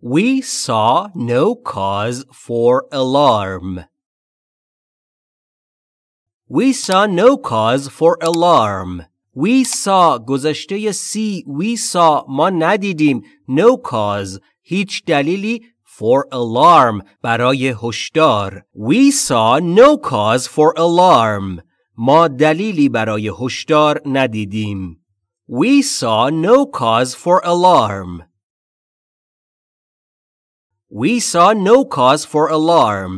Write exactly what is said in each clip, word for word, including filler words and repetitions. We saw no cause for alarm. We saw no cause for alarm. We saw گذشته see. We saw ما ندیدیم. No cause هیچ دلیلی for alarm برای هشدار. We saw no cause for alarm. ما دلیلی برای هشدار ندیدیم. We saw no cause for alarm. We saw no cause for alarm.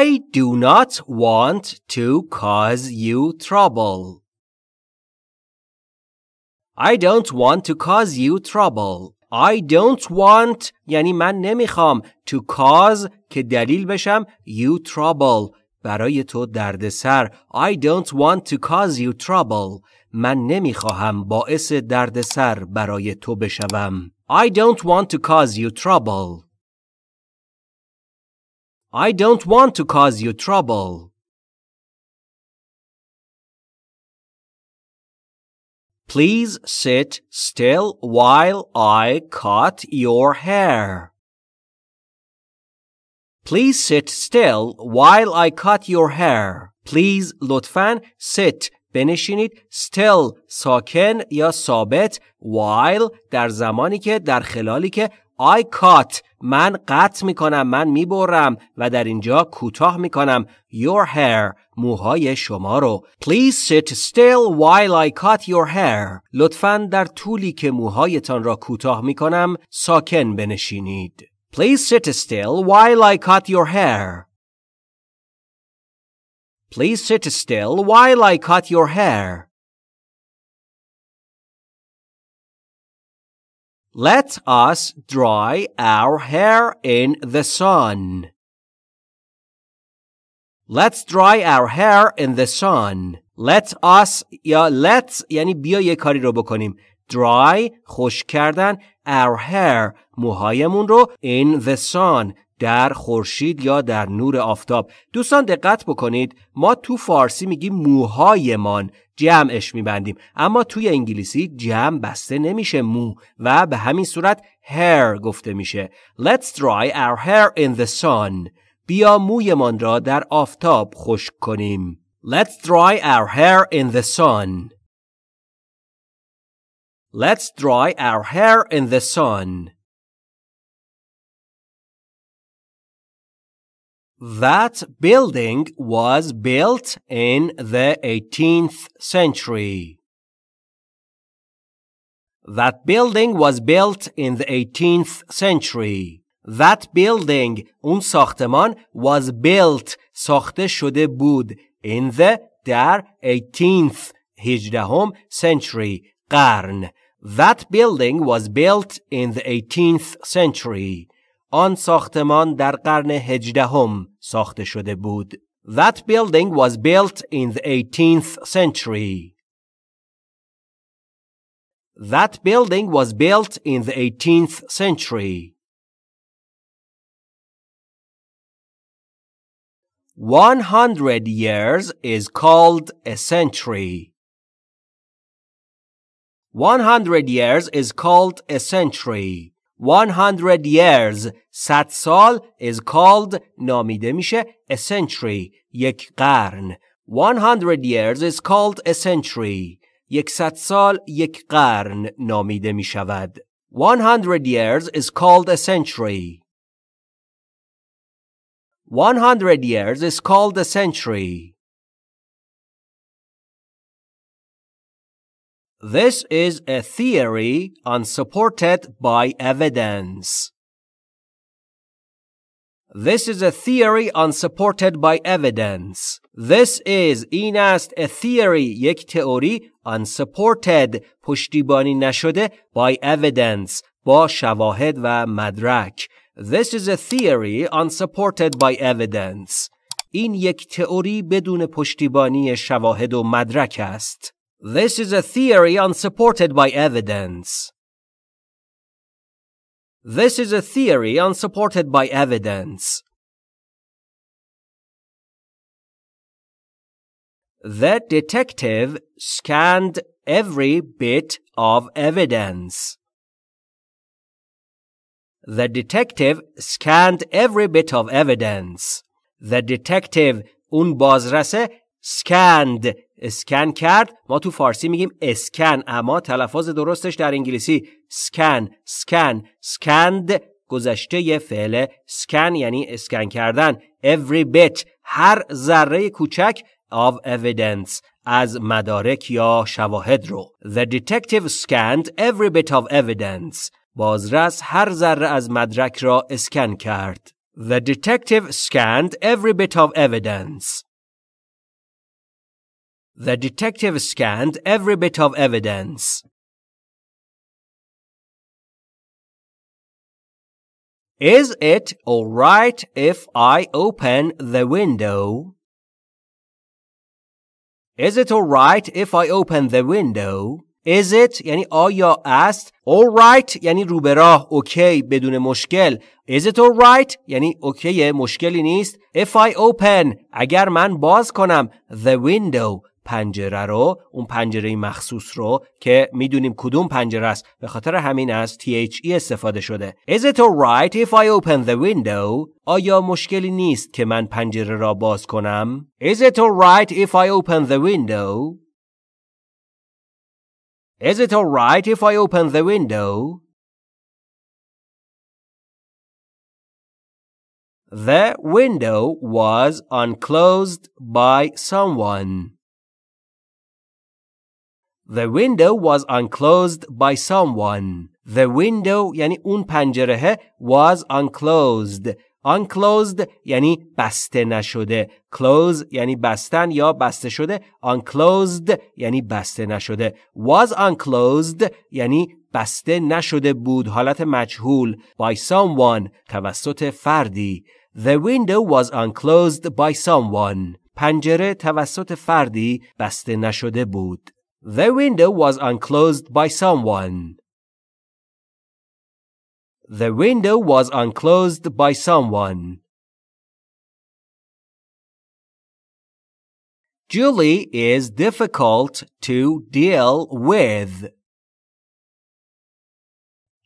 I do not want to cause you trouble. I don't want to cause you trouble. I don't want یعنی من نمیخوام to cause که دلیل بشم you trouble برای تو دردسر. I don't want to cause you trouble. من نمیخواهم باعث دردسر برای تو بشوم. I don't want to cause you trouble. I don't want to cause you trouble. Please sit still while I cut your hair. Please sit still while I cut your hair. Please لطفاً sit بنشینید still ساکن یا ثابت while در زمانی که در خلالی که I cut من قطع میکنم من میبرم و در اینجا کوتاه میکنم your hair موهای شما رو. Please sit still while I cut your hair. لطفاً در طولی که موهایتان را کوتاه میکنم ساکن بنشینید. Please sit still while I cut your hair. Please sit still while I cut your hair. Let us dry our hair in the sun. Let's dry our hair in the sun. Let us یا let's یعنی بیا یه کاری رو بکنیم. Dry خشک کردن our hair موهایمون رو in the sun در خورشید یا در نور آفتاب. دوستان دقت بکنید ما تو فارسی میگیم موهایمان جمعش میبندیم اما توی انگلیسی جمع بسته نمیشه مو و به همین صورت hair گفته میشه. Let's dry our hair in the sun. بیا مویمان را در آفتاب خشک کنیم. Let's dry our hair in the sun. Let's dry our hair in the sun. That building was built in the eighteenth century. That building was built in the eighteenth century. That building اون ساختمان was built ساخته شده بود in the در eighteenth هجدهم century قرن. That building was built in the eighteenth century. آن ساختمان در قرن هجدهم ساخته شده بود. That building was built in the eighteenth century. That building was built in the eighteenth century. One hundred years is called a century. One hundred years is called a century. one hundred years صد سال is called نامیده میشه a century یک قرن. one hundred years is called a century. صد سال یک قرن نامیده میشود. one hundred years is called a century. one hundred years is called a century. This is a theory unsupported by evidence. This is a theory unsupported by evidence. This is این است a theory یک تئوری unsupported پشتیبانی نشده by evidence با شواهد و مدرک. This is a theory unsupported by evidence. این یک تئوری بدون پشتیبانی شواهد و مدرک است. This is a theory unsupported by evidence. This is a theory unsupported by evidence. The detective scanned every bit of evidence. The detective scanned every bit of evidence. The detective, اون بازرسه, scanned, scan کرد. ما تو فارسی میگیم اسکن، اما تلفظ درستش در انگلیسی scan, scan, scanned. گذشته فعل scan یعنی اسکن کردن. Every bit, هر ذره کوچک of evidence, از مدارک یا شواهد رو. The detective scanned every bit of evidence. بازرس هر ذره از مدرک را اسکن کرد. The detective scanned every bit of evidence. The detective scanned every bit of evidence. Is it all right if I open the window? Is it all right if I open the window? Is it یعنی آیا است، all right یعنی رو به راه، اوکی، بدون مشکل. Is it all right یعنی اوکی، مشکلی نیست. If I open اگر من باز کنم the window پنجره رو، اون پنجره مخصوص رو که میدونیم کدوم پنجره است، به خاطر همین از the استفاده شده. Is it all right if I open the window؟ آیا مشکلی نیست که من پنجره را باز کنم؟ Is it all right if I open the window؟ Is it all right if I open the window? The window was unclosed by someone. The window was unclosed by someone. The window یعنی اون پنجره was unclosed. Unclosed یعنی بسته نشده. Close یعنی بستن یا بسته شده. Unclosed یعنی بسته نشده. Was unclosed یعنی بسته نشده بود. حالت مجهول. By someone توسط فردی. The window was unclosed by someone. پنجره توسط فردی بسته نشده بود. The window was unclosed by someone. The window was unclosed by someone. Julie is difficult to deal with.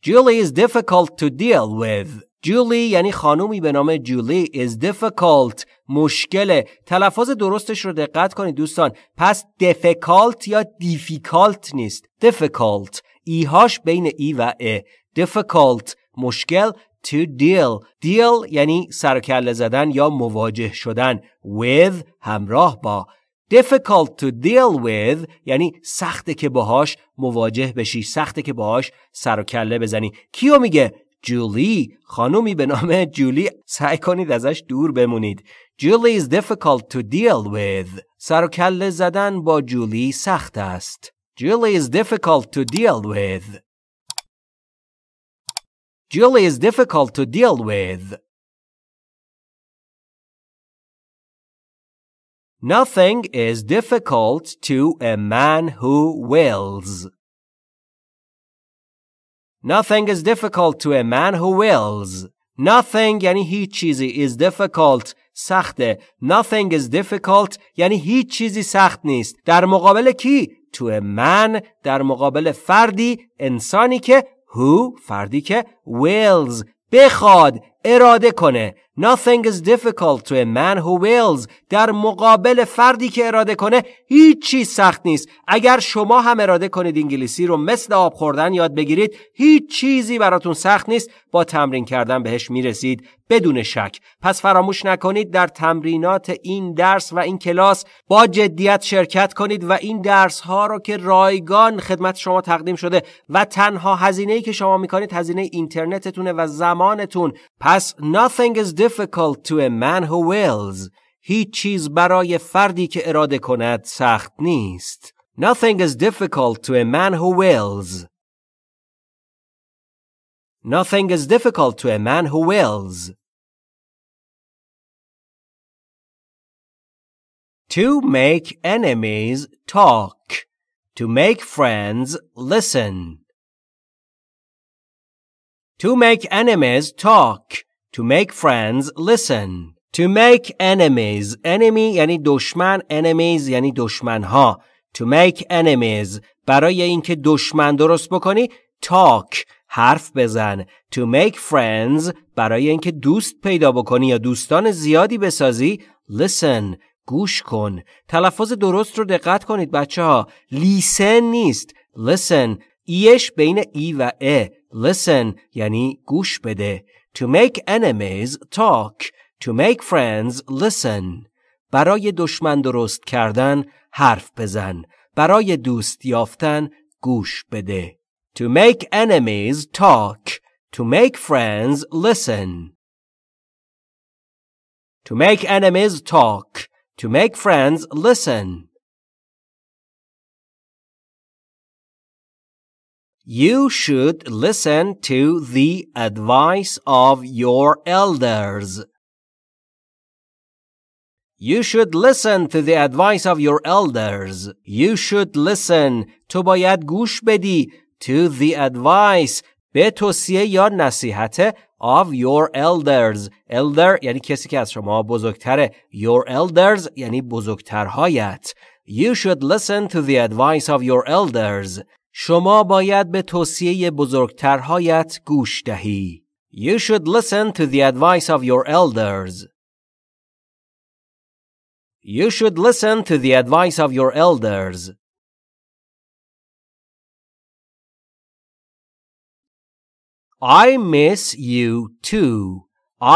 Julie is difficult to deal with. Julie یعنی خانومی به نام جولی. is difficult مشکله. تلفظ درستش رو دقت کنید دوستان. پس difficult یا difficult نیست. difficult ایهاش بین ای و ا. difficult مشکل. to deal deal یعنی سر و کله زدن یا مواجه شدن. with همراه با. difficult to deal with یعنی سخته که باهاش مواجه بشی، سخته که باهاش سر و کله بزنی. کیو میگه؟ جولی، خانومی به نام جولی. سعی کنید ازش دور بمونید. Julie is difficult to deal with. سر و کله زدن با جولی سخت است. Julie is difficult to deal with. Julie is difficult to deal with. Nothing is difficult to a man who wills. Nothing is difficult to a man who wills. Nothing یعنی هیچ چیزی. is difficult سخته. Nothing is difficult یعنی هیچ چیزی سخت نیست. در مقابل کی؟ to a man در مقابل فردی، انسانی که who فردی که wills بخواد، اراده کنه. Nothing is difficult to a man who wills. در مقابل فردی که اراده کنه هیچ چیز سخت نیست. اگر شما هم اراده کنید انگلیسی رو مثل آب خوردن یاد بگیرید، هیچ چیزی براتون سخت نیست. با تمرین کردن بهش میرسید بدون شک. پس فراموش نکنید در تمرینات این درس و این کلاس با جدیت شرکت کنید و این درس ها رو که رایگان خدمت شما تقدیم شده و تنها هزینه‌ای که شما میکنید هزینه اینترنتتونه و زمانتون. پس nothing is difficult to a man who wills. هیچ چیز برای فردی که اراده کند سخت نیست. Nothing is difficult to a man who wills. Nothing is difficult to a man who wills. To make enemies talk. To make friends listen. To make enemies talk. To make friends listen. To make enemies. Enemy یعنی دشمن. Enemies یعنی دشمنها. to make enemies برای اینکه دشمن درست بکنی talk حرف بزن to make friends برای اینکه دوست پیدا بکنی یا دوستان زیادی بسازی listen گوش کن تلفظ درست رو دقت کنید بچه ها listen نیست listen ایش بین ای و ا listen یعنی گوش بده to make enemies talk to make friends listen برای دشمن درست کردن حرف بزن برای دوست یافتن گوش بده to make enemies talk to make friends listen to make enemies talk to make friends listen You should listen to the advice of your elders. You should listen to the advice of your elders. You should listen. تو باید گوش بدی. To the advice. به توصیه یا نصیحت of your elders. Elder یعنی کسی که از شما بزرگتره. Your elders یعنی بزرگترهایت. You should listen to the advice of your elders. شما باید به توصیه بزرگترهایت گوش دهی. You should listen to the advice of your elders. You should listen to the advice of your elders. I miss you too.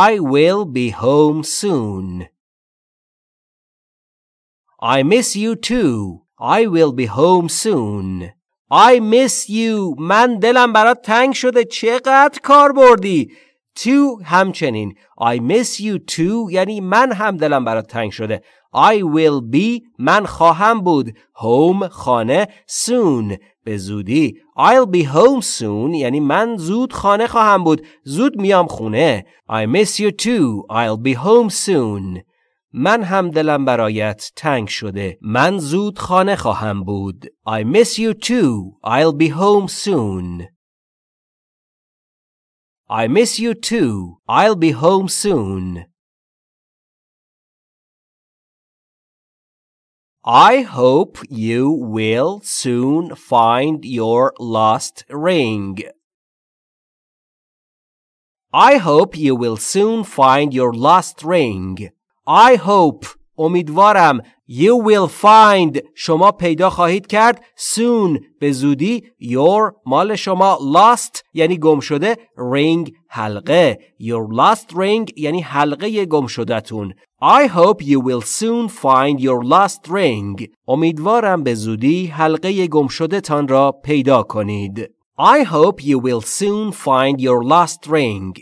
I will be home soon. I miss you too. I will be home soon. I miss you. من دلم برات تنگ شده. چقدر کار بردی. To همچنین. I miss you too. یعنی من هم دلم برات تنگ شده. I will be. من خواهم بود. Home خانه. Soon. به زودی. I'll be home soon. یعنی من زود خانه خواهم بود. زود میام خونه. I miss you too. I'll be home soon. من هم دلم برایت تنگ شده. من زود خانه خواهم بود. I miss you too. I'll be home soon. I miss you too. I'll be home soon. I hope you will soon find your lost ring. I hope you will soon find your lost ring. I hope امیدوارم you will find شما پیدا خواهید کرد soon به زودی your مال شما lost یعنی گم شده ring حلقه your lost ring یعنی حلقه گم شده‌تون I hope you will soon find your lost ring امیدوارم به زودی حلقه گم شده‌تان را پیدا کنید I hope you will soon find your lost ring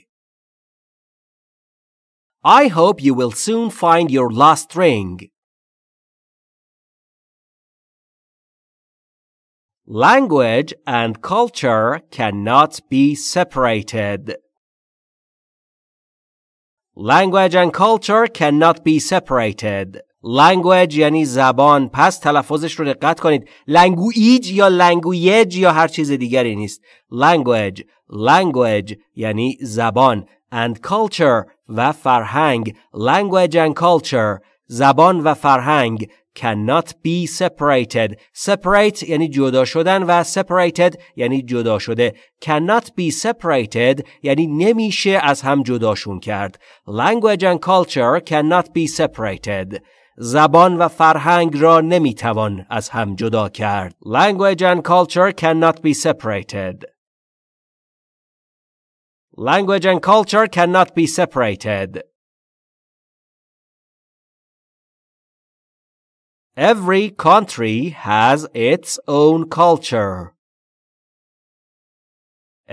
I hope you will soon find your lost ring. Language and culture cannot be separated. Language and culture cannot be separated. Language یعنی زبان پس تلفظش رو دقت کنید language یا language یا هر چیز دیگری نیست language language یعنی زبان and culture و فرهنگ language and culture زبان و فرهنگ cannot be separated separate یعنی جدا شدن و separated یعنی جدا شده cannot be separated یعنی نمیشه از هم جداشون کرد language and culture cannot be separated زبان و فرهنگ را نمیتوان از هم جدا کرد language and culture cannot be separated Language and culture cannot be separated. Every country has its own culture.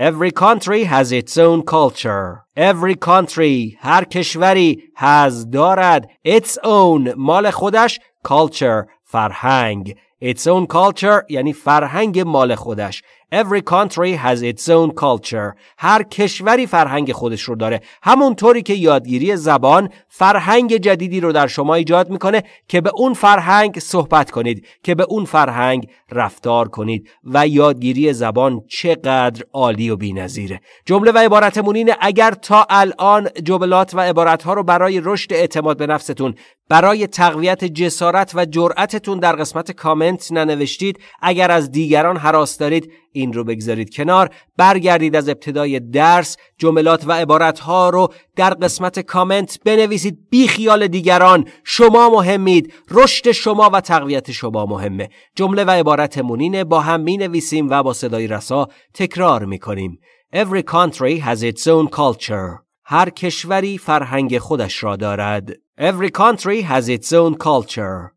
Every country has its own culture. Every country, هر کشوری has دارد its own مال خودش culture فرهنگ. Its own culture یعنی فرهنگ مال خودش. Every country has its own culture. هر کشوری فرهنگ خودش رو داره. همونطوری که یادگیری زبان فرهنگ جدیدی رو در شما ایجاد میکنه که به اون فرهنگ صحبت کنید، که به اون فرهنگ رفتار کنید و یادگیری زبان چقدر عالی و بی‌نظیره. جمله و عبارتمون اینه اگر تا الان جملات و عبارت‌ها رو برای رشد اعتماد به نفستون برای تقویت جسارت و جرأتتون در قسمت کامنت ننوشتید. اگر از دیگران هراس دارید این رو بگذارید کنار، برگردید از ابتدای درس، جملات و عبارتها رو در قسمت کامنت بنویسید. بی خیال دیگران، شما مهمید، رشد شما و تقویت شما مهمه. جمله و عبارتمون اینه، با هم می نویسیم و با صدای رسا تکرار می کنیم. Every country has its own culture. هر کشوری فرهنگ خودش را دارد. Every country has its own culture.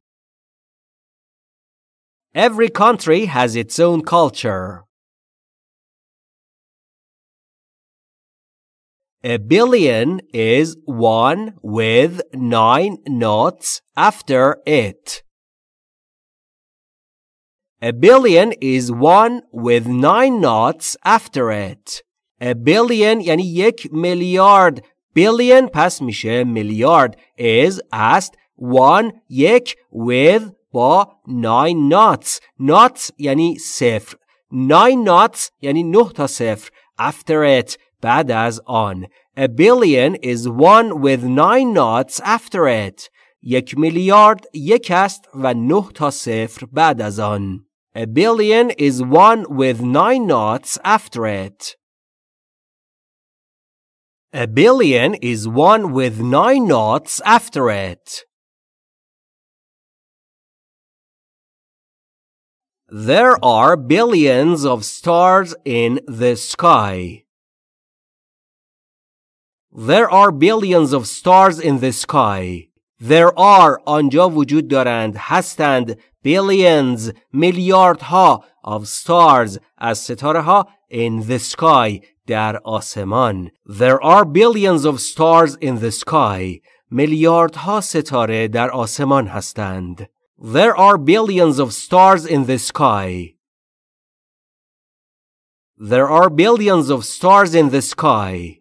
Every country has its own culture. A billion is one with nine noughts after it. A billion is one with nine noughts after it. A billion یعنی یک میلیارد. Billion پس میشه میلیارد. Is است. One یک. With با nine noughts. Noughts یعنی صفر. Nine noughts یعنی نه تا صفر. After it بعد از آن. A billion is one with nine noughts after it. یک میلیارد یک است و نه تا صفر بعد از آن. A billion is one with nine noughts after it. A billion is one with nine noughts after it. There are billions of stars in the sky. There are billions of stars in the sky. There are آنجا وجود دارند، هستند. Billions میلیاردها. Of stars از ستاره ها. In the sky در آسمان. There are billions of stars in the sky. میلیاردها ستاره در آسمان هستند. There are billions of stars in the sky. There are billions of stars in the sky.